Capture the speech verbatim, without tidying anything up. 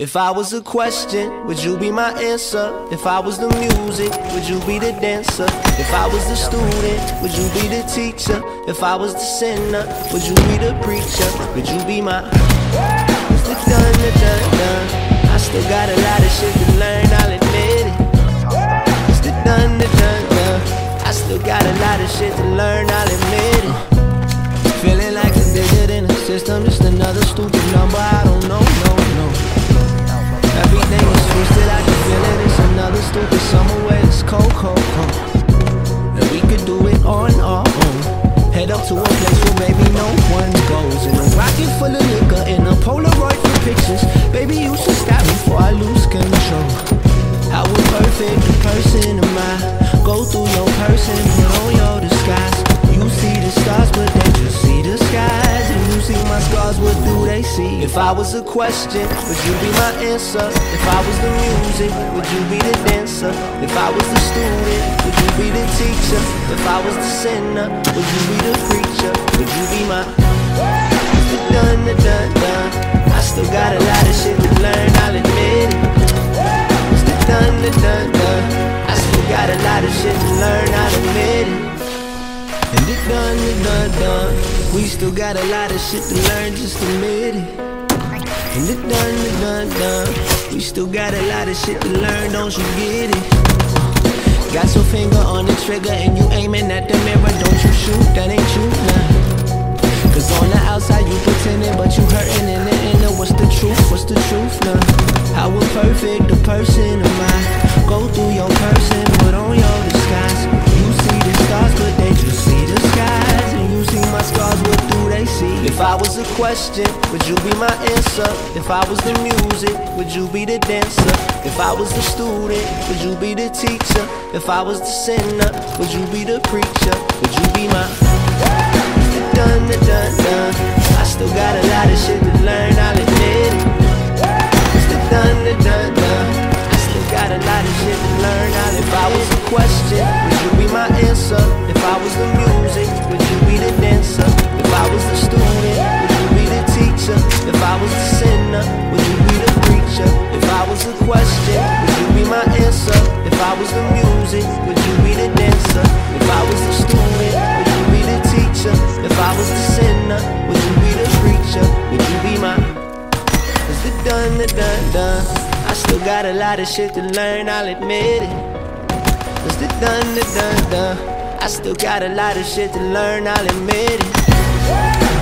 If I was a question, would you be my answer? If I was the music, would you be the dancer? If I was the student, would you be the teacher? If I was the sinner, would you be the preacher? Would you be my... It's the dun, the dun, dun. I still got a lot of shit to learn, I'll admit it. It's the dun, the dun, dun. I still got a lot of shit to learn, I'll admit it. Feeling like a digit in a system, just another stupid number, I don't know, no, no. Everything is twisted, I can feel it. It's another stupid summer where it's cold, cold, cold. And we could do it on our own. Head up to a place where maybe no one goes. In a rocket full of liquor, in a Polaroid for pictures. Baby, you should stop me before I lose control. How imperfect a person am I? Go through your person, put on your disguise. You see the stars, but they just see the skies. And you see my scars, what do they see? If I was a question, would you be my answer? If I was the music, would you be the dancer? If I was the student, would you be the teacher? If I was the sinner, would you be the preacher? Would you be my... Dun, dun, dun, dun. I still got a lot of shit to learn, I'll admit it. Dun, dun, dun, dun. I still got a lot of shit to learn, I'll admit it. And it done, it done, done. We still got a lot of shit to learn, just admit it. And it done, it done, done. We still got a lot of shit to learn, don't you get it? Got your finger on the trigger and you aiming at the mirror, don't you shoot, that ain't you, nah. Cause on the outside you pretending, but you hurting in the inner. What's the truth, what's the truth, nah? How imperfect a person am I? Go through your person, put on your disguise. But they just see the skies. And you see my scars, what do they see? If I was a question, would you be my answer? If I was the music, would you be the dancer? If I was the student, would you be the teacher? If I was the sinner, would you be the preacher? Would you be my... Dun, dun, dun, dun. I still got a lot of shit to learn, I'll admit it. Dun, dun, dun, dun. Got a lot of shit to learn out. If I was a question, would you be my answer? If I was the music, would you be the dancer? If I was the student, would you be the teacher? If I was the sinner, would you be the preacher? If I was a question, would you be my answer? If I was the music, would you be the dancer? If I was the student, would you be the teacher? If I was the sinner, would you be the preacher? Would you be my... It's the dun, the dun, dun. I still got a lot of shit to learn, I'll admit it. It's the dun, the dun, dun. I still got a lot of shit to learn, I'll admit it.